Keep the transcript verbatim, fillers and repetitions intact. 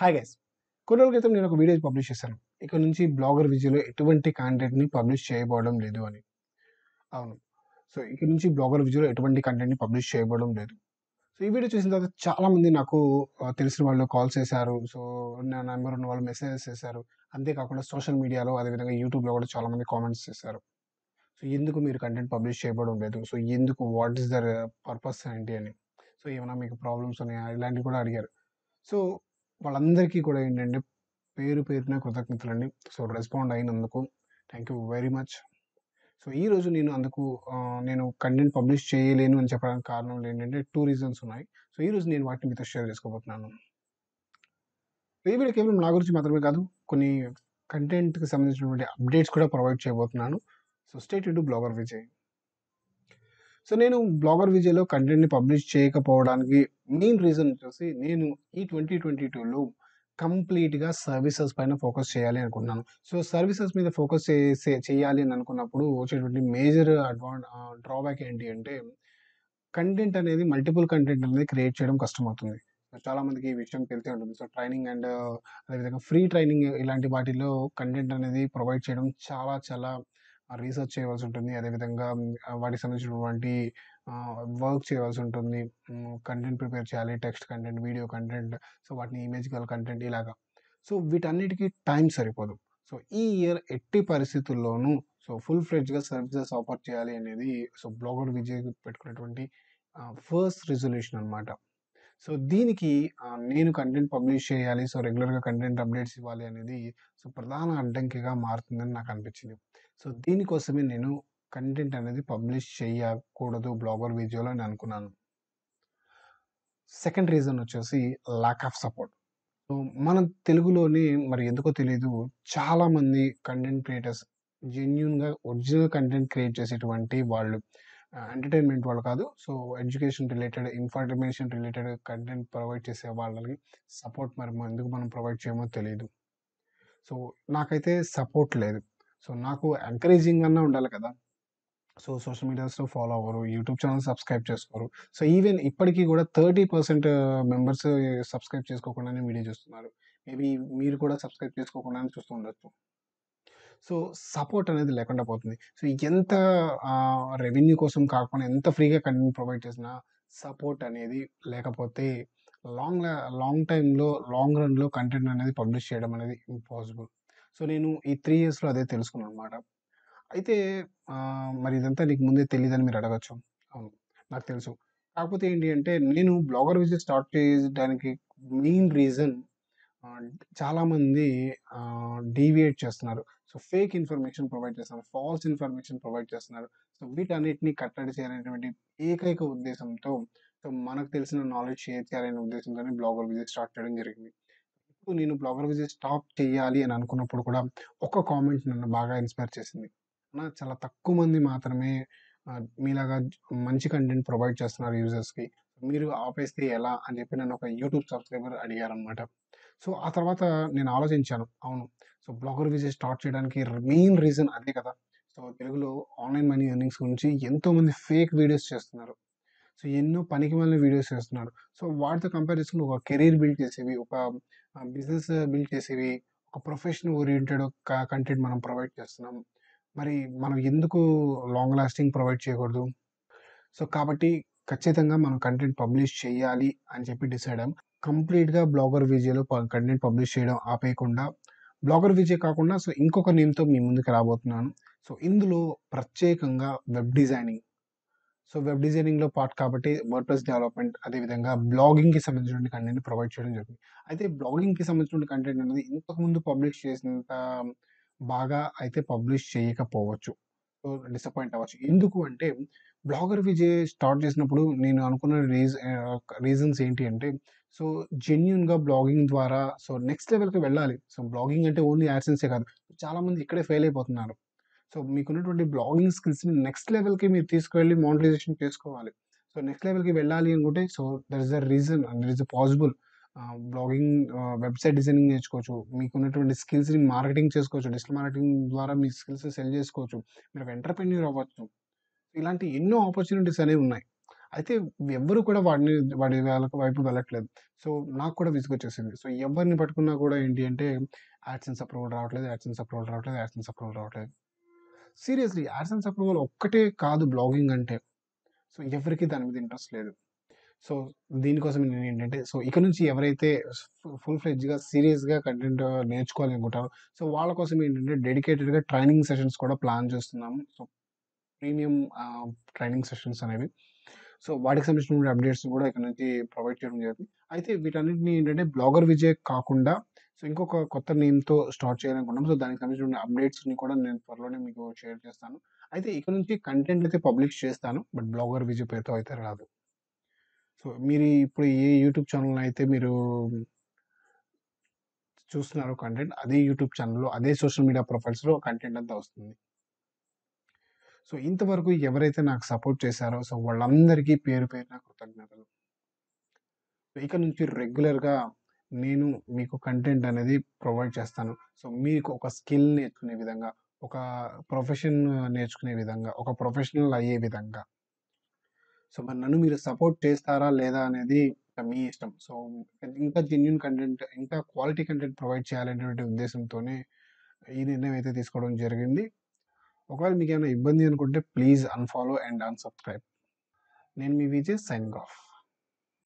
Hi guys, కొన్ని రోజుల క్రితం నేను ఒక వీడియో పబ్లిష్ చేశాను. ఇక్కడ నుంచి బ్లాగర్ విజయ్లో ఎటువంటి కంటెంట్ని పబ్లిష్ చేయబడడం లేదు అని. అవును, సో ఇక్కడ నుంచి బ్లాగర్ విజయ్లో ఎటువంటి కంటెంట్ని పబ్లిష్ చేయబడడం లేదు. సో ఈ వీడియో చూసిన తర్వాత చాలామంది నాకు తెలిసిన వాళ్ళు కాల్ చేశారు, సో నా నెంబర్ ఉన్న వాళ్ళు మెసేజెస్ చేశారు. అంతేకాకుండా సోషల్ మీడియాలో అదేవిధంగా యూట్యూబ్లో కూడా చాలామంది కామెంట్స్ చేశారు. సో ఎందుకు మీరు కంటెంట్ పబ్లిష్ చేయబడడం లేదు, సో ఎందుకు, వాట్ ఈస్ దర్ పర్పస్ ఏంటి అని, సో ఏమైనా మీకు ప్రాబ్లమ్స్ ఉన్నాయా ఇలాంటివి కూడా అడిగారు. సో వాళ్ళందరికీ కూడా ఏంటంటే పేరు పేరున కృతజ్ఞతలండి. సో రెస్పాండ్ అయినందుకు thank you very much. So ఈరోజు నేను అందుకు నేను కంటెంట్ పబ్లిష్ చేయలేను అని చెప్పడానికి కారణం ఏంటంటే టూ రీజన్స్ ఉన్నాయి. సో ఈరోజు నేను వాటిని మీతో షేర్ చేసుకోబోతున్నాను. ఈ వీడియో కేవలం నా గురించి మాత్రమే కాదు, కొన్ని కంటెంట్కి సంబంధించినటువంటి అప్డేట్స్ కూడా ప్రొవైడ్ చేయబోతున్నాను. So stay tune to blogger Vijay. So నేను బ్లాగర్ విజయ్లో కంటెంట్ని పబ్లిష్ చేయకపోవడానికి మెయిన్ రీజన్ వచ్చేసి నేను ఈ ట్వంటీ ట్వంటీ టూలో కంప్లీట్గా సర్వీసెస్ పైన ఫోకస్ చేయాలి అనుకున్నాను. సో సర్వీసెస్ మీద ఫోకస్ చేసే చేయాలి అని అనుకున్నప్పుడు వచ్చేటువంటి మేజర్ అడ్వాన్ డ్రాబ్యాక్ ఏంటి అంటే కంటెంట్ అనేది మల్టిపుల్ కంటెంట్ అనేది క్రియేట్ చేయడం కష్టమవుతుంది. చాలామందికి ఈ విషయం తెలిసే ఉంటుంది. సో ట్రైనింగ్ అండ్ అదేవిధంగా ఫ్రీ ట్రైనింగ్ ఇలాంటి వాటిలో కంటెంట్ అనేది ప్రొవైడ్ చేయడం చాలా చాలా రీసెర్చ్ చేయవలసి ఉంటుంది. అదేవిధంగా వాటికి సంబంధించినటువంటి వర్క్ చేయవలసి ఉంటుంది. కంటెంట్ ప్రిపేర్ చేయాలి, text content, video content, so వాటిని ఇమేజ్ గల కంటెంట్ ఇలాగా. సో వీటన్నిటికీ టైం సరిపోదు. సో ఈ ఇయర్ ఎట్టి పరిస్థితుల్లోనూ సో ఫుల్ ఫ్లెడ్జ్గా సర్వీసెస్ ఆఫర్ చేయాలి అనేది సో బ్లాగర్ విజయ్ పెట్టుకున్నటువంటి ఫస్ట్ రిజల్యూషన్ అనమాట. సో దీనికి నేను కంటెంట్ పబ్లిష్ చేయాలి, సో రెగ్యులర్గా కంటెంట్ అప్డేట్స్ ఇవ్వాలి అనేది సో ప్రధాన అడ్డంకిగా మారుతుందని నాకు అనిపించింది. సో దీనికోసమే నేను కంటెంట్ అనేది పబ్లిష్ చేయకూడదు బ్లాగర్ విజయ్లో అని అనుకున్నాను. సెకండ్ రీజన్ వచ్చేసి ల్యాక్ ఆఫ్ సపోర్ట్. సో మన తెలుగులోనే మరి ఎందుకో తెలియదు, చాలామంది కంటెంట్ క్రియేటర్స్ జెన్యున్గా ఒరిజినల్ కంటెంట్ క్రియేట్ చేసేటువంటి వాళ్ళు, ఎంటర్టైన్మెంట్ వాళ్ళు కాదు, so education related, information related content provide చేసే వాళ్ళకి సపోర్ట్ మరి ఎందుకు మనం ప్రొవైడ్ చేయమో తెలియదు. సో నాకైతే సపోర్ట్ లేదు. సో నాకు ఎంకరేజింగ్ అన్నా ఉండాలి కదా. సో సోషల్ మీడియాస్లో ఫాలో అవ్వరు, యూట్యూబ్ ఛానల్ సబ్స్క్రైబ్ చేసుకోరు. సో ఈవెన్ ఇప్పటికీ కూడా థర్టీ పర్సెంట్ మెంబర్స్ సబ్స్క్రైబ్ చేసుకోకుండానే వీడియో చూస్తున్నారు. మేబీ మీరు కూడా సబ్స్క్రైబ్ చేసుకోకుండానే చూస్తూ ఉండొచ్చు. సో సపోర్ట్ అనేది లేకుండా పోతుంది. సో ఎంత రెవెన్యూ కోసం కాకుండా ఎంత ఫ్రీగా కంటెంట్ ప్రొవైడ్ చేసినా సపోర్ట్ అనేది లేకపోతే లాంగ్ లాంగ్ టైంలో లాంగ్ రన్లో కంటెంట్ అనేది పబ్లిష్ చేయడం అనేది ఇంపాసిబుల్. సో నేను ఈ త్రీ ఇయర్స్లో అదే తెలుసుకున్నాను అనమాట. అయితే మరి ఇదంతా నీకు ముందే తెలియదని మీరు అడగచ్చు. అవును, నాకు తెలుసు. కాకపోతే ఏంటి అంటే నేను బ్లాగర్ విజయ్ స్టార్ట్ చేయడానికి మెయిన్ రీజన్ చాలామంది డీవియేట్ చేస్తున్నారు. సో ఫేక్ ఇన్ఫర్మేషన్ ప్రొవైడ్ చేస్తున్నారు, ఫాల్స్ ఇన్ఫర్మేషన్ ప్రొవైడ్ చేస్తున్నారు. సో వీటన్నిటిని కట్టడి చేయాలనేటువంటి ఏకైక ఉద్దేశంతో, సో మనకు తెలిసిన నాలెడ్జ్ షేర్ చేయాలనే ఉద్దేశంతో బ్లాగర్ విజయ్ స్టార్ట్ చేయడం జరిగింది. ఇప్పుడు నేను బ్లాగర్ విజయ్ స్టాప్ చేయాలి అని అనుకున్నప్పుడు కూడా ఒక కామెంట్ నన్ను బాగా ఇన్స్పైర్ చేసింది. చాలా తక్కువ మంది మాత్రమే మీలాగా మంచి కంటెంట్ ప్రొవైడ్ చేస్తున్నారు యూజర్స్కి, మీరు ఆపేస్తే ఎలా అని చెప్పి నన్ను ఒక యూట్యూబ్ సబ్స్క్రైబర్ అడిగారనమాట. సో ఆ తర్వాత నేను ఆలోచించాను, అవును, సో బ్లాగర్ విజయ్ స్టార్ట్ చేయడానికి మెయిన్ రీజన్ అదే కదా. సో తెలుగులో ఆన్లైన్ మనీ ఎర్నింగ్స్ గురించి ఎంతోమంది ఫేక్ వీడియోస్ చేస్తున్నారు. సో ఎన్నో పనికి మళ్ళీ వీడియోస్ చేస్తున్నారు. సో వాటితో కంపేర్ చేసుకుని ఒక కెరీర్ బిల్డ్ చేసేవి, ఒక బిజినెస్ బిల్డ్ చేసేవి, ఒక ప్రొఫెషనల్ ఓరియంటెడ్ కంటెంట్ మనం ప్రొవైడ్ చేస్తున్నాం. మరి మనం ఎందుకు లాంగ్ లాస్టింగ్ ప్రొవైడ్ చేయకూడదు? సో కాబట్టి ఖచ్చితంగా మనం కంటెంట్ పబ్లిష్ చేయాలి అని చెప్పి డిసైడ్ అయ్యాం. కంప్లీట్గా బ్లాగర్ విజయ్లో కంటెంట్ పబ్లిష్ చేయడం ఆపేయకుండా బ్లాగర్ విజయ్ కాకుండా సో ఇంకొక నేమ్తో మీ ముందుకు రాబోతున్నాను. సో ఇందులో ప్రత్యేకంగా వెబ్ డిజైనింగ్, సో వెబ్ డిజైనింగ్లో పార్ట్ కాబట్టి వర్డ్ ప్రెస్ డెవలప్మెంట్, అదేవిధంగా బ్లాగింగ్కి సంబంధించిన కంటెంట్ ప్రొవైడ్ చేయడం జరిగింది. అయితే బ్లాగింగ్కి సంబంధించిన కంటెంట్ అనేది ఇంతకుముందు పబ్లిష్ చేసినంత బాగా అయితే పబ్లిష్ చేయకపోవచ్చు. సో డిసప్పాయింట్ అవ్వచ్చు. ఎందుకు అంటే బ్లాగర్ విజయ్ స్టార్ట్ చేసినప్పుడు నేను అనుకున్న రీజ రీజన్స్ ఏంటి అంటే సో జెన్యున్గా బ్లాగింగ్ ద్వారా సో నెక్స్ట్ లెవెల్కి వెళ్ళాలి. సో బ్లాగింగ్ అంటే ఓన్లీ యాడ్సెన్సే కాదు, చాలామంది ఇక్కడే ఫెయిల్ అయిపోతున్నారు. సో మీకున్నటువంటి బ్లాగింగ్ స్కిల్స్ని నెక్స్ట్ లెవెల్కి మీరు తీసుకువెళ్ళి మానిటైజేషన్ చేసుకోవాలి. సో నెక్స్ట్ లెవెల్కి వెళ్ళాలి అనుకుంటే so there is a reason and there is a possible. Blogging, website designing నేర్చుకోవచ్చు, మీకున్నటువంటి స్కిల్స్ని మార్కెటింగ్ చేసుకోవచ్చు, డిజిటల్ మార్కెటింగ్ ద్వారా మీ స్కిల్స్ సెల్ చేసుకోవచ్చు, మీరు ఎంటర్ప్రెన్యూర్ అవ్వచ్చు. ఇలాంటి ఎన్నో ఆపర్చునిటీస్ అనేవి ఉన్నాయి. అయితే ఎవ్వరు కూడా వాడిని వాడి వైపు వెళ్ళట్లేదు. సో నాకు కూడా విసుగు వచ్చేసింది. సో ఎవరిని పట్టుకున్నా కూడా ఏంటి అంటే యాడ్సెన్స్ అప్రూవల్ రావట్లేదు, యాడ్సెన్స్ అప్రూవల్ రావట్లేదు, యాడ్సెన్స్ అప్రూవల్ రావట్లేదు. సీరియస్లీ యాడ్సెన్స్ అప్రూవల్ ఒక్కటే కాదు బ్లాగింగ్ అంటే. సో ఎవరికి దాని మీద ఇంట్రెస్ట్ లేదు. సో దీనికోసం నేను ఏంటంటే సో ఇక నుంచి ఎవరైతే ఫుల్ ఫ్లెడ్జ్గా సీరియస్గా కంటెంట్ నేర్చుకోవాలి అనుకుంటారో సో వాళ్ళ కోసం ఏంటంటే డెడికేటెడ్గా ట్రైనింగ్ సెషన్స్ కూడా ప్లాన్ చేస్తున్నాము. సో ప్రీమియం ట్రైనింగ్ సెషన్స్ అనేవి సో వాటికి సంబంధించిన అప్డేట్స్ కూడా ఇక్కడ నుంచి ప్రొవైడ్ చేయడం జరుగుతుంది. అయితే వీటన్నిటిని ఏంటంటే బ్లాగర్ విజయ్ కాకుండా సో ఇంకొక కొత్త నేమ్తో స్టార్ట్ చేయాలనుకున్నాం. సో దానికి సంబంధించిన అప్డేట్స్ని కూడా నేను త్వరలోనే మీకు షేర్ చేస్తాను. అయితే ఇక్కడ నుంచి కంటెంట్ అయితే పబ్లిష్ చేస్తాను, బట్ బ్లాగర్ విజయ్ పేరుతో అయితే రాదు. సో మీరు ఇప్పుడు ఏ యూట్యూబ్ ఛానల్ అయితే మీరు చూస్తున్నారు కంటెంట్, అదే యూట్యూబ్ ఛానల్లో అదే సోషల్ మీడియా ప్రొఫైల్స్లో కంటెంట్ అంతా వస్తుంది. సో ఇంతవరకు ఎవరైతే నాకు సపోర్ట్ చేశారో సో వాళ్ళందరికీ పేరు పేరున కృతజ్ఞతలు. ఇక నుంచి రెగ్యులర్గా నేను మీకు కంటెంట్ అనేది ప్రొవైడ్ చేస్తాను. సో మీకు ఒక స్కిల్ నేర్చుకునే విధంగా, ఒక ప్రొఫెషన్ నేర్చుకునే విధంగా, ఒక ప్రొఫెషనల్ అయ్యే విధంగా. సో మరి నన్ను మీరు సపోర్ట్ చేస్తారా లేదా అనేది మీ ఇష్టం. సో ఇంకా జెన్యూన్ కంటెంట్, ఇంకా క్వాలిటీ కంటెంట్ ప్రొవైడ్ చేయాలనేటువంటి ఉద్దేశంతోనే ఈ నిర్ణయం అయితే తీసుకోవడం జరిగింది. ఒకవేళ మీకు ఏమైనా ఇబ్బంది అనుకుంటే ప్లీజ్ అన్ఫాలో అండ్ అన్సబ్స్క్రైబ్. నేను మీ విజయ్, సైనింగ్ ఆఫ్.